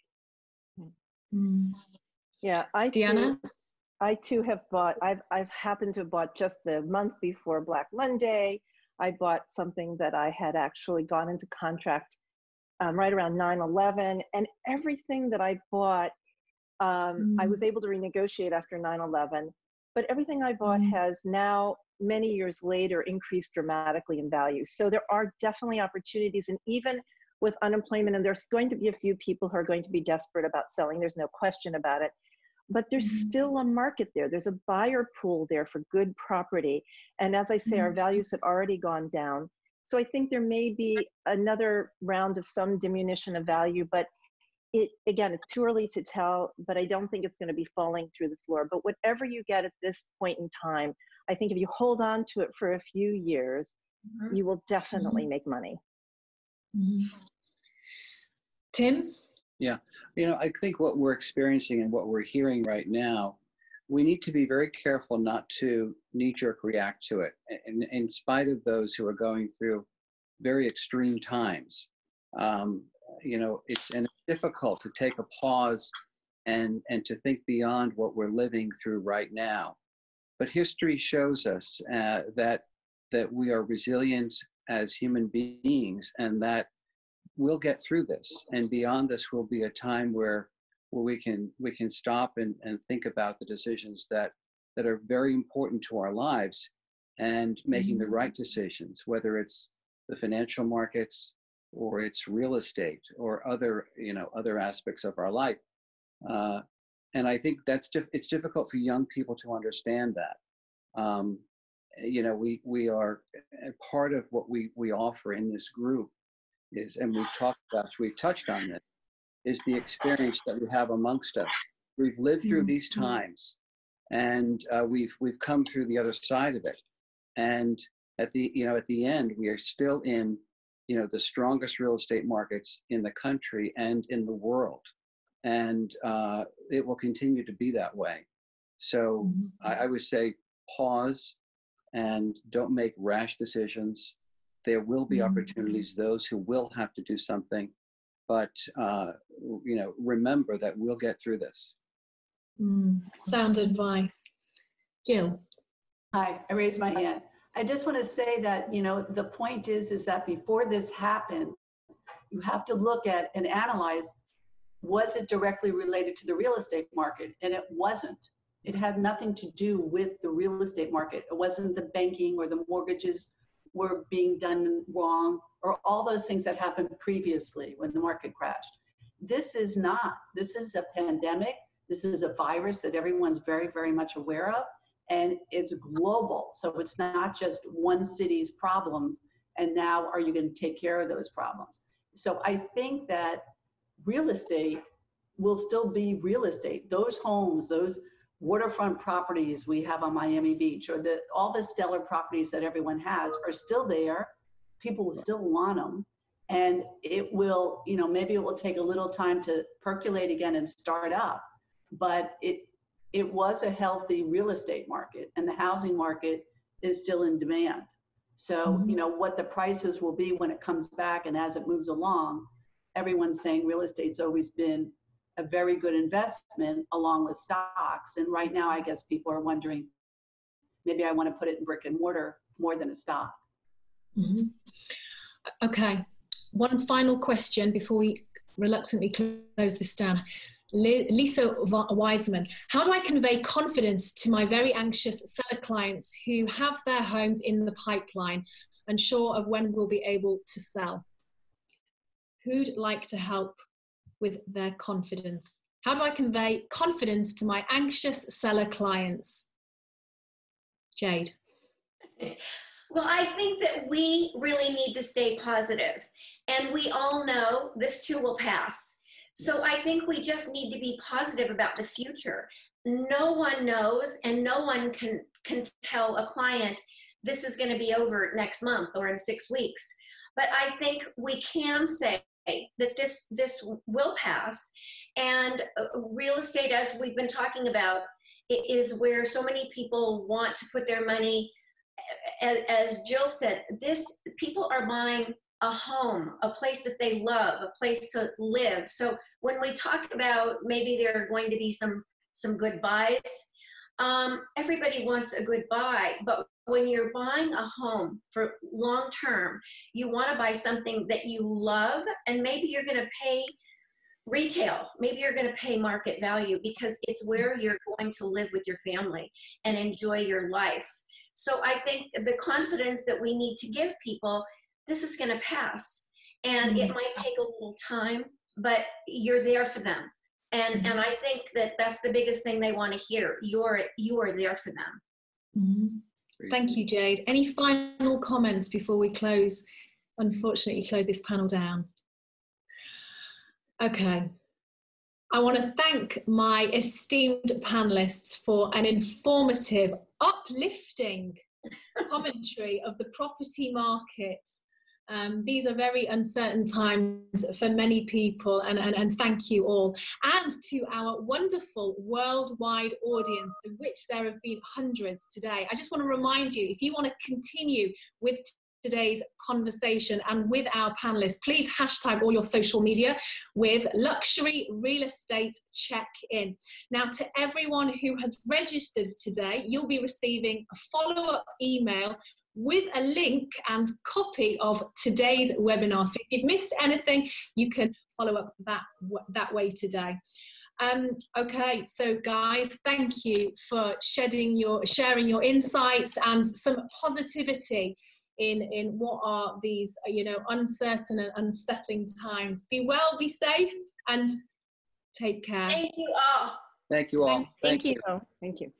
Yeah, Deanna? I too have bought, I've happened to have bought just the month before Black Monday. I bought something that I had actually gone into contract right around 9/11, and everything that I bought, I was able to renegotiate after 9/11, but everything I bought has now many years later increased dramatically in value. So there are definitely opportunities, and even with unemployment, and there's going to be a few people who are going to be desperate about selling, there's no question about it. But there's still a market there. There's a buyer pool there for good property. And as I say, our values have already gone down. So I think there may be another round of some diminution of value, but it, again, it's too early to tell, but I don't think it's going to be falling through the floor. But whatever you get at this point in time, I think if you hold on to it for a few years, you will definitely make money. Tim? Yeah, you know, I think what we're experiencing and what we're hearing right now, we need to be very careful not to knee-jerk react to it. And in spite of those who are going through very extreme times, you know, it's difficult to take a pause and to think beyond what we're living through right now. But history shows us that we are resilient as human beings, and that we'll get through this, and beyond this will be a time where we can stop and think about the decisions that are very important to our lives, and making the right decisions, whether it's the financial markets or it's real estate or other aspects of our life. And I think it's difficult for young people to understand that. You know, we are part of what we offer in this group is, and we've touched on this, is the experience that we have amongst us We've lived through these times, and we've come through the other side of it. And at the end, we are still in, the strongest real estate markets in the country and in the world. And it will continue to be that way. So I would say pause and don't make rash decisions. There will be opportunities, those who will have to do something, but remember that we'll get through this. Sound advice. Jill. Hi, I raised my hand. I just want to say that, the point is that before this happened, you have to look at and analyze, was it directly related to the real estate market? And it wasn't. It had nothing to do with the real estate market. It wasn't the banking or the mortgages were being done wrong or all those things that happened previously when the market crashed. This is not. This is a pandemic. This is a virus that everyone's very, very much aware of. And it's global. So it's not just one city's problems. And now are you going to take care of those problems? So I think that real estate will still be real estate. Those homes, those waterfront properties we have on Miami Beach, or all the stellar properties that everyone has are still there. People will still want them. And it will, maybe it will take a little time to percolate again and start up. But it was a healthy real estate market, and the housing market is still in demand. So, what the prices will be when it comes back and as it moves along, everyone's saying real estate's always been a very good investment along with stocks. And right now, I guess people are wondering, maybe I want to put it in brick and mortar more than a stock. Okay, one final question before we reluctantly close this down. Lisa Wiseman, how do I convey confidence to my very anxious seller clients who have their homes in the pipeline and sure of when we'll be able to sell? Who'd like to help with their confidence? How do I convey confidence to my anxious seller clients? Jade. Well, I think that we really need to stay positive. And we all know this too will pass. So I think we just need to be positive about the future. No one knows, and no one can tell a client this is going to be over next month or in 6 weeks. But I think we can say that this will pass. And real estate, as we've been talking about, it is where so many people want to put their money. As Jill said, people are buying a home, a place that they love, a place to live. So when we talk about maybe there are going to be some good buys, everybody wants a good buy. But when you're buying a home for long term, you want to buy something that you love, and maybe you're going to pay retail. Maybe you're going to pay market value because it's where you're going to live with your family and enjoy your life. So I think the confidence that we need to give people, this is going to pass, and it might take a little time, but you're there for them. And and I think that's the biggest thing they want to hear. You are there for them. Thank you, Jade. Any final comments before we close? Unfortunately, close this panel down. Okay. I want to thank my esteemed panelists for an informative, uplifting commentary of the property market. These are very uncertain times for many people, and thank you all. And to our wonderful worldwide audience, of which there have been hundreds today, I just want to remind you, if you want to continue with today's conversation and with our panelists, please hashtag all your social media with luxury real estate check-in. Now, to everyone who has registered today, you'll be receiving a follow-up email with a link and copy of today's webinar. So if you've missed anything, you can follow up that way today. Okay, so guys, thank you for sharing your insights and some positivity in what are these, uncertain and unsettling times. Be well, be safe, and take care. Thank you all. Thank you all. Thank you. Thank you.